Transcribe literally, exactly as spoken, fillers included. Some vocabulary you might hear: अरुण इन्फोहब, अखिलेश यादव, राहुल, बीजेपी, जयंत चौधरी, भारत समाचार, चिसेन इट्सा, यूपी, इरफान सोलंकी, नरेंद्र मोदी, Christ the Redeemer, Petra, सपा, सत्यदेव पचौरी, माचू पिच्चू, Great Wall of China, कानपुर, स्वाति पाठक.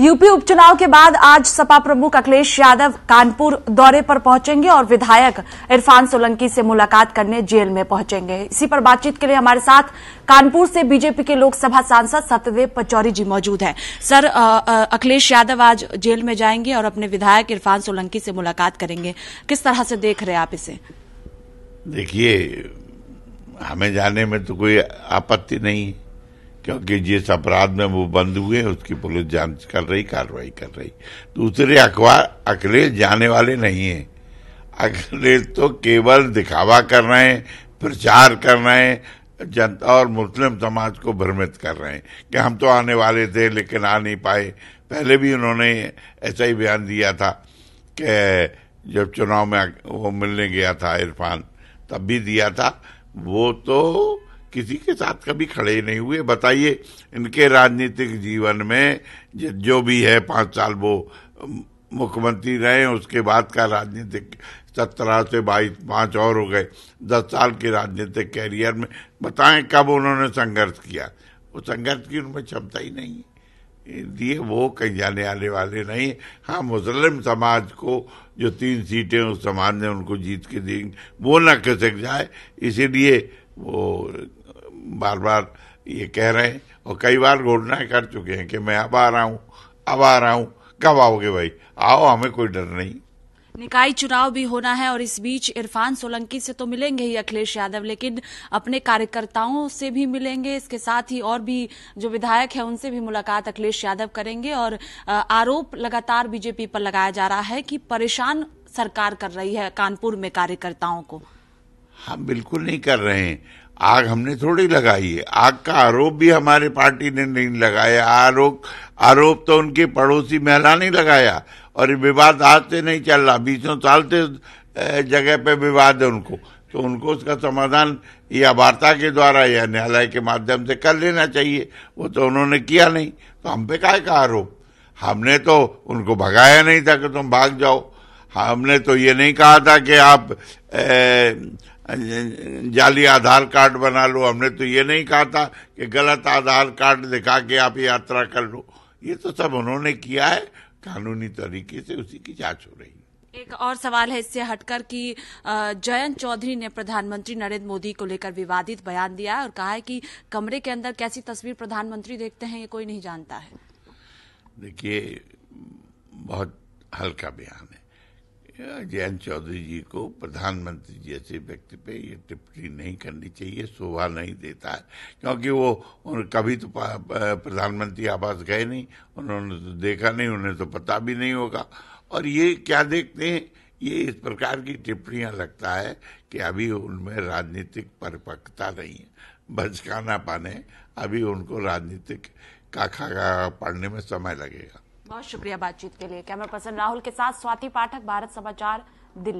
यूपी उपचुनाव के बाद आज सपा प्रमुख अखिलेश यादव कानपुर दौरे पर पहुंचेंगे और विधायक इरफान सोलंकी से मुलाकात करने जेल में पहुंचेंगे। इसी पर बातचीत के लिए हमारे साथ कानपुर से बीजेपी के लोकसभा सांसद सत्यदेव पचौरी जी मौजूद हैं। सर, अखिलेश यादव आज जेल में जाएंगे और अपने विधायक इरफान सोलंकी से मुलाकात करेंगे, किस तरह से देख रहे हैं आप इसे? देखिए, हमें जाने में तो कोई आपत्ति नहीं, क्योंकि जिस अपराध में वो बंद हुए उसकी पुलिस जांच कर रही, कार्रवाई कर रही। दूसरे अखबार अखिलेश जाने वाले नहीं है। अखिलेश तो केवल दिखावा कर रहे हैं, प्रचार कर रहे हैं, जनता और मुस्लिम समाज को भ्रमित कर रहे हैं कि हम तो आने वाले थे लेकिन आ नहीं पाए। पहले भी उन्होंने ऐसा ही बयान दिया था कि जब चुनाव में वो मिलने गया था इरफान, तब भी दिया था। वो तो किसी के साथ कभी खड़े ही नहीं हुए। बताइए, इनके राजनीतिक जीवन में जो भी है, पांच साल वो मुख्यमंत्री रहे, उसके बाद का राजनीतिक सत्रह से बाईस पांच और हो गए, दस साल के राजनीतिक कैरियर में बताएं कब उन्होंने संघर्ष किया। वो संघर्ष की उनमें क्षमता ही नहीं है, इसलिए वो कहीं जाने आने वाले नहीं। हाँ, मुस्लिम समाज को जो तीन सीटें उस समाज ने उनको जीत के दी, वो न खिसक जाए, इसीलिए वो बार बार ये कह रहे हैं और कई बार घोषणाएं कर चुके हैं कि मैं अब आ रहा हूँ, अब आ रहा हूँ। कब आओगे भाई? आओ, हमें कोई डर नहीं। निकाय चुनाव भी होना है और इस बीच इरफान सोलंकी से तो मिलेंगे ही अखिलेश यादव, लेकिन अपने कार्यकर्ताओं से भी मिलेंगे, इसके साथ ही और भी जो विधायक है उनसे भी मुलाकात अखिलेश यादव करेंगे। और आरोप लगातार बीजेपी पर लगाया जा रहा है कि परेशान सरकार कर रही है कानपुर में कार्यकर्ताओं को। हम बिल्कुल नहीं कर रहे हैं, आग हमने थोड़ी लगाई है। आग का आरोप भी हमारे पार्टी ने नहीं लगाया। आरोप आरोप तो उनके पड़ोसी महिला ने लगाया। और विवाद आज से नहीं चल रहा, बीसों साल से जगह पे विवाद है उनको, तो उनको उसका समाधान या वार्ता के द्वारा या न्यायालय के माध्यम से कर लेना चाहिए। वो तो उन्होंने किया नहीं, तो हम पे काहे का आरोप? हमने तो उनको भगाया नहीं था कि तुम भाग जाओ। हमने तो ये नहीं कहा था कि आप ए, जाली आधार कार्ड बना लो। हमने तो ये नहीं कहा था कि गलत आधार कार्ड दिखा के आप यात्रा कर लो। ये तो सब उन्होंने किया है, कानूनी तरीके से उसी की जांच हो रही है। एक और सवाल है इससे हटकर कि जयंत चौधरी ने प्रधानमंत्री नरेंद्र मोदी को लेकर विवादित बयान दिया है और कहा है कि कमरे के अंदर कैसी तस्वीर प्रधानमंत्री देखते हैं ये कोई नहीं जानता है। देखिए, बहुत हल्का बयान है। जयंत चौधरी जी को प्रधानमंत्री जैसे व्यक्ति पे ये टिप्पणी नहीं करनी चाहिए, शोभा नहीं देता है, क्योंकि वो कभी तो प्रधानमंत्री आवास गए नहीं, उन्होंने तो देखा नहीं, उन्हें तो पता भी नहीं होगा। और ये क्या देखते हैं, ये इस प्रकार की टिप्पणियां लगता है कि अभी उनमें राजनीतिक परिपक्वता नहीं है, बचकाना पाने, अभी उनको राजनीतिक काखा का पढ़ने में समय लगेगा। बहुत शुक्रिया बातचीत के लिए। कैमरा पर्सन राहुल के साथ स्वाति पाठक, भारत समाचार, दिल्ली।